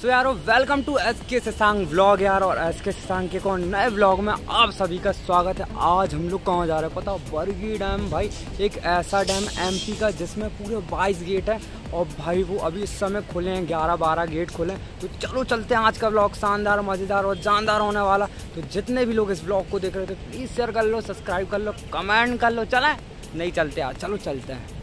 सो यारो welcome to SK Shashank vlog यार। और एसके शशांक के कौन नए व्लॉग में आप सभी का स्वागत है। आज हम लोग कहाँ जा रहे हैं पता हो? बरगी डैम। भाई एक ऐसा डैम एमपी का जिसमें पूरे 22 गेट है और भाई वो अभी इस समय खुले हैं, 11-12 गेट खुले हैं। तो चलो चलते हैं, आज का व्लॉग शानदार, मज़ेदार और जानदार होने वाला। तो जितने भी लोग इस व्लॉग को देख रहे थे प्लीज़ शेयर कर लो, सब्सक्राइब कर लो, कमेंट कर लो। चलें? नहीं चलते यार, चलो चलते हैं।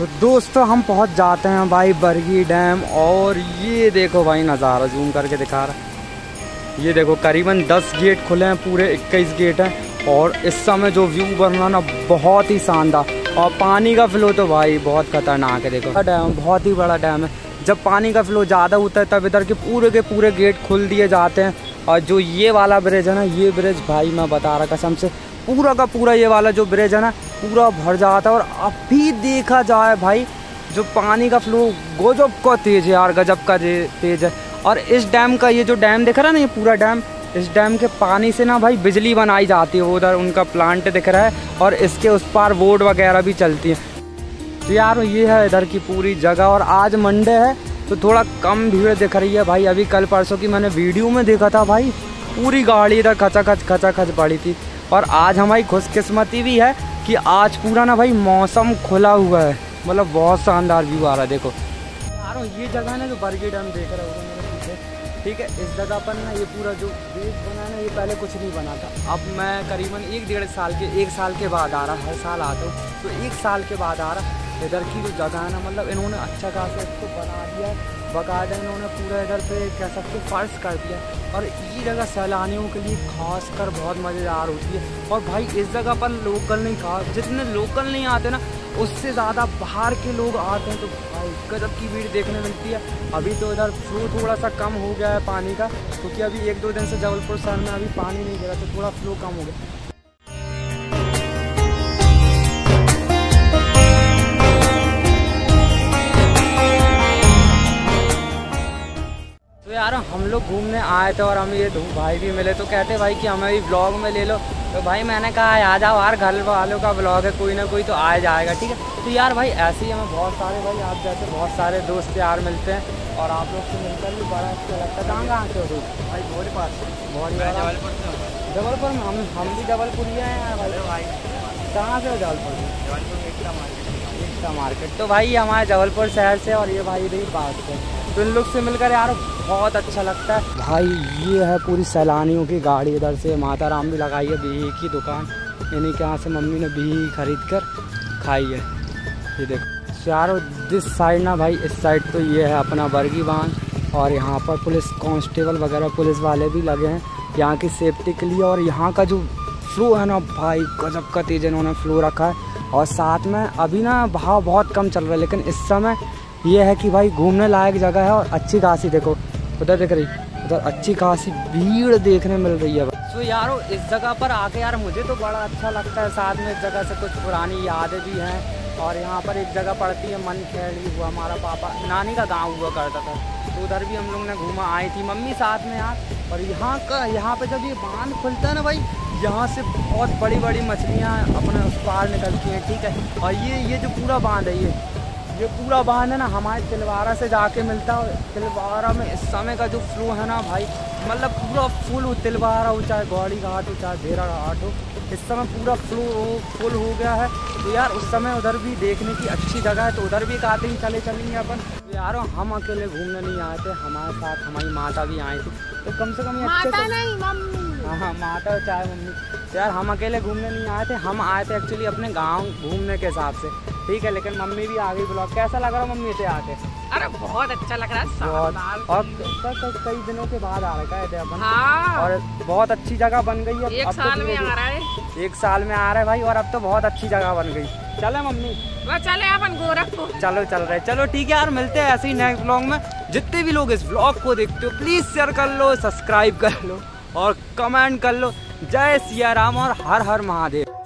तो दोस्तों हम पहुंच जाते हैं भाई बरगी डैम। और ये देखो भाई नज़ारा, जूम करके दिखा रहा है। ये देखो करीबन 10 गेट खुले हैं, पूरे 21 गेट हैं। और इस समय जो व्यू बन रहा ना बहुत ही शानदार, और पानी का फ्लो तो भाई बहुत खतरनाक है। देखो डैम बहुत ही बड़ा डैम है, जब पानी का फ्लो ज़्यादा होता है तब इधर के पूरे गेट खोल दिए जाते हैं। और जो ये वाला ब्रिज है ना, ये ब्रिज भाई मैं बता रहा कसम से पूरा का पूरा ये वाला जो ब्रिज है ना पूरा भर जाता है। और अभी देखा जाए भाई जो पानी का फ्लो गजब का तेज़ है यार, गजब का तेज़ है। और इस डैम का ये जो डैम दिख रहा है ना, ये पूरा डैम, इस डैम के पानी से ना भाई बिजली बनाई जाती है। वो उधर उनका प्लांट दिख रहा है और इसके उस पार बोट वगैरह भी चलती है। तो यार ये है इधर की पूरी जगह। और आज मंडे है तो थोड़ा कम भीड़ दिख रही है भाई। अभी कल परसों की मैंने वीडियो में देखा था भाई पूरी गाड़ी इधर खचाखच पड़ी थी। और आज हमारी खुशकिस्मती भी है कि आज पूरा ना भाई मौसम खुला हुआ है, मतलब बहुत शानदार व्यू आ रहा है। देखो यार ये जगह ना जो बरगी डैम देख रहे हो मेरे पीछे, ठीक है, इस जगह पर ना ये पूरा जो बेस बना है ना, ये पहले कुछ नहीं बना था। अब मैं करीबन एक साल के बाद आ रहा, हर साल आता हूँ तो 1 साल के बाद आ रहा। इधर की जो जगह है ना, मतलब इन्होंने अच्छा खासा इसको बना दिया, बाकायदा इन्होंने पूरा इधर पे कह सकते फर्श कर दिया। और ये जगह सैलानियों के लिए खास कर बहुत मज़ेदार होती है। और भाई इस जगह पर लोकल नहीं, खास जितने लोकल नहीं आते ना उससे ज़्यादा बाहर के लोग आते हैं, तो भाई गजब की भीड़ देखने मिलती है। अभी तो इधर फ्लो थोड़ा सा कम हो गया है पानी का, क्योंकि अभी 1-2 दिन से जबलपुर शहर में अभी पानी नहीं गिरा तो थोड़ा फ्लो कम हो गया। यार हम लोग घूमने आए थे और हमें ये दो भाई भी मिले, तो कहते भाई कि हमें भी व्लॉग में ले लो। तो भाई मैंने कहा आ जाओ यार, घर वालों का व्लॉग है, कोई ना कोई तो आ जाएगा, ठीक है। तो यार भाई ऐसे ही हमें बहुत सारे भाई आप जैसे बहुत सारे दोस्त यार मिलते हैं। और आप लोग से मिलकर भी बड़ा अच्छा लगता है। कहाँ कहाँ से हो भाई? भोरे पास से, जबलपुर में। हम भी जबलपुर ही हैं भाई। कहाँ से हो? जबलपुर का मार्केट। तो भाई हमारे जबलपुर शहर से और ये भाई भी बात है, तो इन लोग से मिलकर यार बहुत अच्छा लगता है। भाई ये है पूरी सैलानियों की गाड़ी, इधर से माता राम भी लगाई है, बिही की दुकान, यानी कि यहाँ से मम्मी ने बिही खरीद कर खाई है। ये देखो यार जिस साइड ना भाई, इस साइड तो ये है अपना बरगी बांध, और यहाँ पर पुलिस कांस्टेबल वगैरह पुलिस वाले भी लगे हैं यहाँ की सेफ्टी के लिए। और यहाँ का जो फ्लो है ना भाई गजब का तेज इन्होंने फ्लो रखा है। और साथ में अभी ना भाव बहुत कम चल रहा है, लेकिन इस समय यह है कि भाई घूमने लायक जगह है। और अच्छी खासी देखो उधर दिख रही, उधर अच्छी खासी भीड़ देखने मिल रही है। तो यारो इस जगह पर आके यार मुझे तो बड़ा अच्छा लगता है। साथ में इस जगह से कुछ पुरानी यादें भी हैं। और यहाँ पर एक जगह पड़ती है मन खेड़ी, हुआ हमारा पापा नानी का गाँव हुआ करता था, तो उधर भी हम लोग ने घूमा, आई थी मम्मी साथ में यार। और यहाँ पर जब ये बांध खुलता है ना भाई, यहाँ से बहुत बड़ी बड़ी मछलियाँ अपने उस पार निकलती हैं, ठीक है। और ये जो पूरा बांध है, ये पूरा बांध है ना हमारे तिलवारा से जाके मिलता है। तिलवारा में इस समय का जो फ्लो है ना भाई, मतलब पूरा फुल हो। तिलवारा हो चाहे गौड़ी घाट हो चाहे देरा का हाट हो, इस समय पूरा फ्लो फुल हो गया है। तो यार उस समय उधर भी देखने की अच्छी जगह है, तो उधर भी आते ही चलेंगे अपन। यार हम अकेले घूमने नहीं आए थे, हमारे साथ हमारी माता भी आई थी, तो कम से कम अच्छे। हाँ माता चाहे मम्मी। यार हम अकेले घूमने नहीं आए थे, हम आए थे एक्चुअली अपने गांव घूमने के हिसाब से, ठीक है। लेकिन मम्मी भी आ गई ब्लॉग। कैसा लग रहा है मम्मी से आके? अरे बहुत अच्छा लग रहा है, और कई दिनों के बाद आ रखा है अपन। हाँ। और बहुत अच्छी जगह बन गई है, 1 साल में आ रहा है, 1 साल में आ रहा है भाई। और अब तो बहुत अच्छी जगह बन गई। चले मम्मी, चले अपन गोरखपुर चलो ठीक है यार, मिलते हैं ऐसे ही नेक्स्ट व्लॉग में। जितने भी लोग इस व्लॉग को देखते हो प्लीज शेयर कर लो, सब्सक्राइब कर लो और कमेंट कर लो। जय सिया राम और हर हर महादेव।